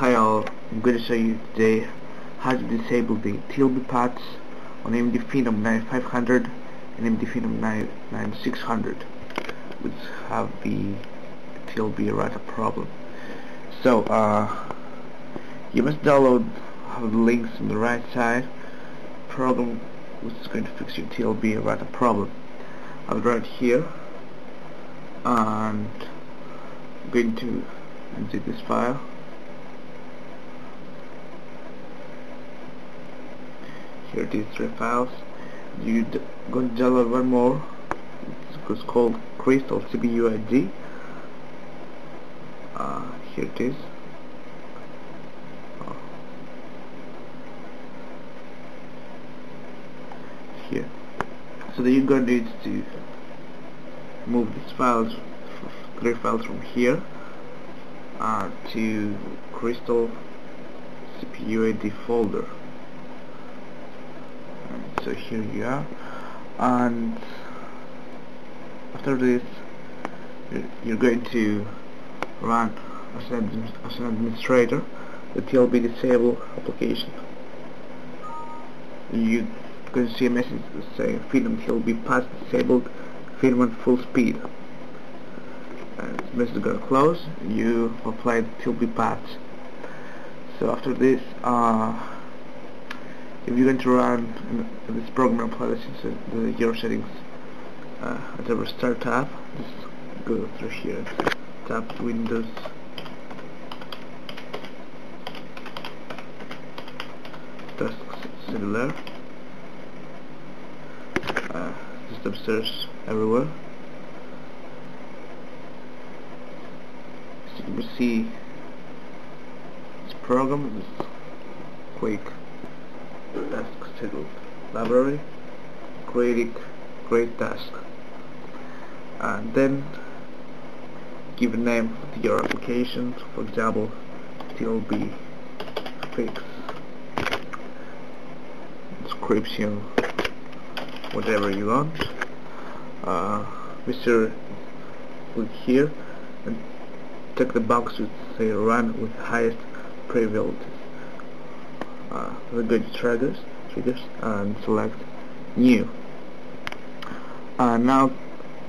Hi all, I'm going to show you today how to disable the TLB paths on AMD Phenom 9500 and AMD Phenom 9600, which have the TLB errata problem. So you must download the links on the right side problem, which is going to fix your TLB errata problem. I'll draw it here, and I'm going to exit this file. Here it is, three files. You're going to download one more. It's called Crystal CPUID. Here it is. Here. So then you're going to need to move these files, three files from here to Crystal CPUID folder. So here you are, and after this you're going to run as an administrator the TLB disable application. You're going to see a message saying Phenom TLB path disabled, Phenom at full speed. This message is going to close. You apply the TLB path. So after this, if you're going to run this program, apply this into your settings at every startup. Just go through here, tap Windows, tasks, similar, system search everywhere. So you can see this program is quick. Task schedule, library, create task, and then give a name to your application, for example TLB fix, description, whatever you want. Click here and check the box which say run with highest privilege. We're going to triggers and select new. Now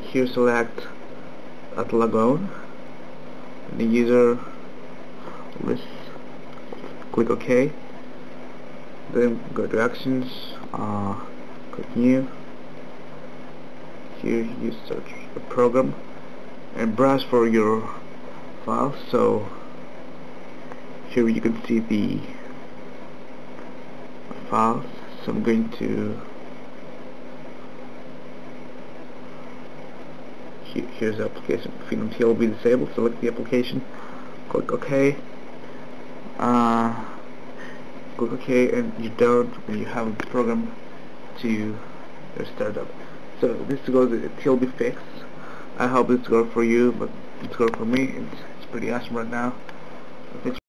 here select at logon, the user list, click OK, then go to actions, click new. Here you search the program and browse for your file. So here you can see the files, so I'm going to here's the application Phenom TLB disabled, select the application, click OK, and you have the program to your startup. So this goes to TLB fix. I hope it's good for you, but it's good for me. It's pretty awesome right now.